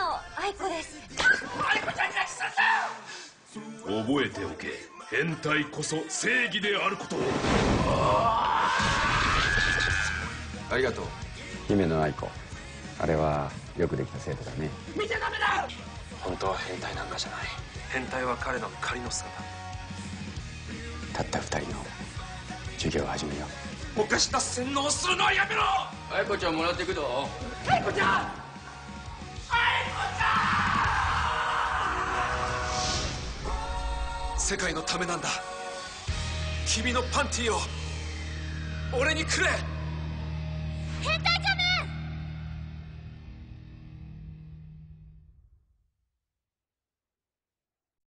の愛子です。愛子ちゃんが来たんだ。覚えておけ、変態こそ正義であることを。ありがとう姫の愛子。あれはよくできた生徒だね。見ちゃダメだ。本当は変態なんかじゃない。変態は彼の仮の姿。たった2人の授業を始めよう。犯した洗脳するのはやめろ。愛子ちゃんもらっていくぞ。愛子ちゃん、愛子ちゃん、世界のためなんだ。君のパンティーを俺にくれ。